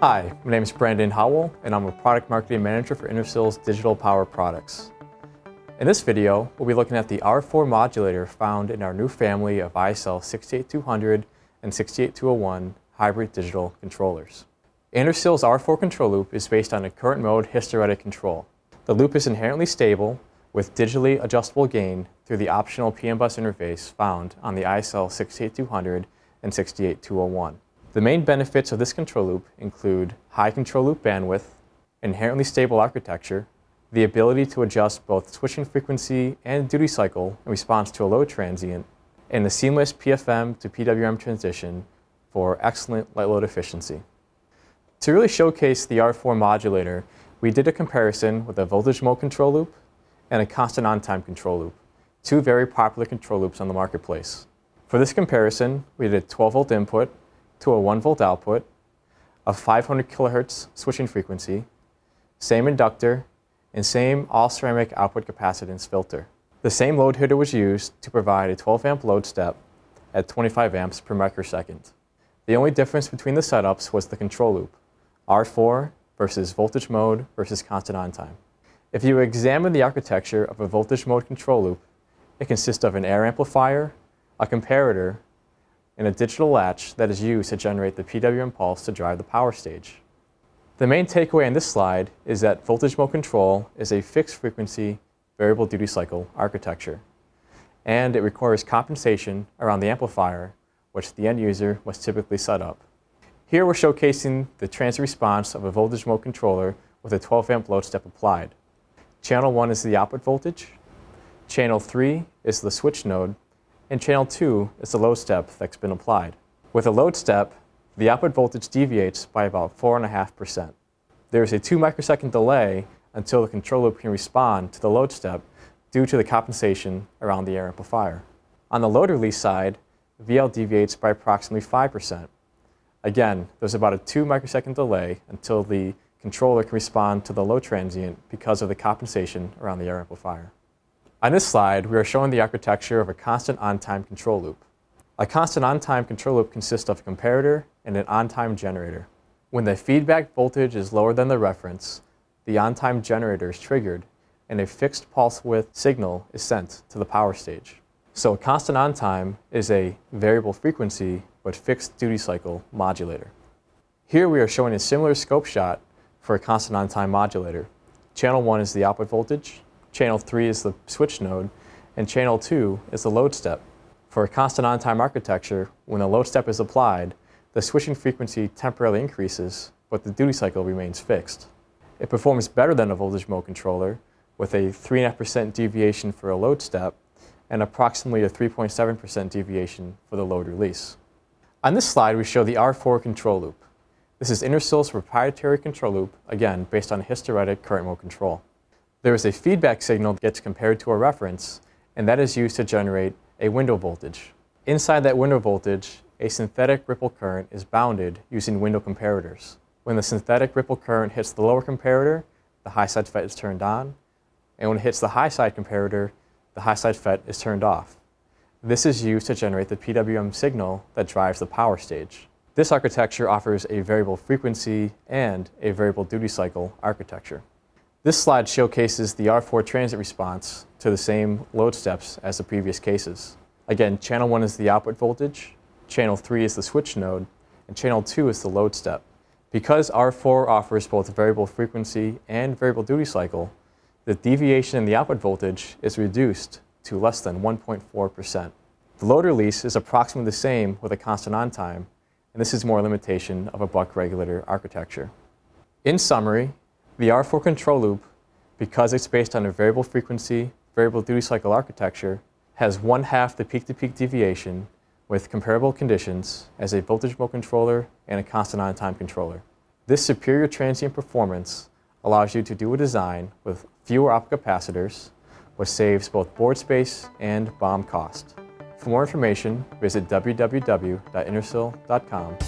Hi, my name is Brandon Howell, and I'm a Product Marketing Manager for Intersil's Digital Power Products. In this video, we'll be looking at the R4 modulator found in our new family of ISL 68200 and 68201 hybrid digital controllers. Intersil's R4 control loop is based on a current mode hysteretic control. The loop is inherently stable with digitally adjustable gain through the optional PMBus interface found on the ISL 68200 and 68201. The main benefits of this control loop include high control loop bandwidth, inherently stable architecture, the ability to adjust both switching frequency and duty cycle in response to a load transient, and a seamless PFM to PWM transition for excellent light load efficiency. To really showcase the R4 modulator, we did a comparison with a voltage mode control loop and a constant on-time control loop, two very popular control loops on the marketplace. For this comparison, we did a 12-volt input to a 1-volt output, a 500 kilohertz switching frequency, same inductor, and same all-ceramic output capacitance filter. The same load hitter was used to provide a 12-amp load step at 25 amps per microsecond. The only difference between the setups was the control loop, R4 versus voltage mode versus constant on-time. If you examine the architecture of a voltage mode control loop, it consists of an air amplifier, a comparator, and a digital latch that is used to generate the PWM pulse to drive the power stage. The main takeaway on this slide is that voltage mode control is a fixed frequency, variable duty cycle architecture, and it requires compensation around the amplifier, which the end user must typically set up. Here we're showcasing the transient response of a voltage mode controller with a 12-amp load step applied. Channel 1 is the output voltage, channel 3 is the switch node, and channel 2 is the load step that's been applied. With a load step, the output voltage deviates by about 4.5%. There is a 2 microsecond delay until the control loop can respond to the load step due to the compensation around the air amplifier. On the load release side, VL deviates by approximately 5%. Again, there's about a 2 microsecond delay until the controller can respond to the load transient because of the compensation around the air amplifier. On this slide, we are showing the architecture of a constant on-time control loop. A constant on-time control loop consists of a comparator and an on-time generator. When the feedback voltage is lower than the reference, the on-time generator is triggered and a fixed pulse width signal is sent to the power stage. So a constant on-time is a variable frequency but fixed duty cycle modulator. Here we are showing a similar scope shot for a constant on-time modulator. Channel 1 is the output voltage, channel 3 is the switch node, and channel 2 is the load step. For a constant on-time architecture, when the load step is applied, the switching frequency temporarily increases, but the duty cycle remains fixed. It performs better than a voltage mode controller, with a 3.5% deviation for a load step and approximately a 3.7% deviation for the load release. On this slide, we show the R4 control loop. This is Intersil's proprietary control loop, again, based on hysteretic current mode control. There is a feedback signal that gets compared to a reference, and that is used to generate a window voltage. Inside that window voltage, a synthetic ripple current is bounded using window comparators. When the synthetic ripple current hits the lower comparator, the high side FET is turned on, and when it hits the high side comparator, the high side FET is turned off. This is used to generate the PWM signal that drives the power stage. This architecture offers a variable frequency and a variable duty cycle architecture. This slide showcases the R4 transient response to the same load steps as the previous cases. Again, channel 1 is the output voltage, channel 3 is the switch node, and channel 2 is the load step. Because R4 offers both variable frequency and variable duty cycle, the deviation in the output voltage is reduced to less than 1.4%. The load release is approximately the same with a constant on-time, and this is more a limitation of a buck regulator architecture. In summary, the R4 control loop, because it's based on a variable frequency, variable duty cycle architecture, has 1/2 the peak-to-peak deviation with comparable conditions as a voltage mode controller and a constant on-time controller. This superior transient performance allows you to do a design with fewer output capacitors, which saves both board space and BOM cost. For more information, visit www.intersil.com.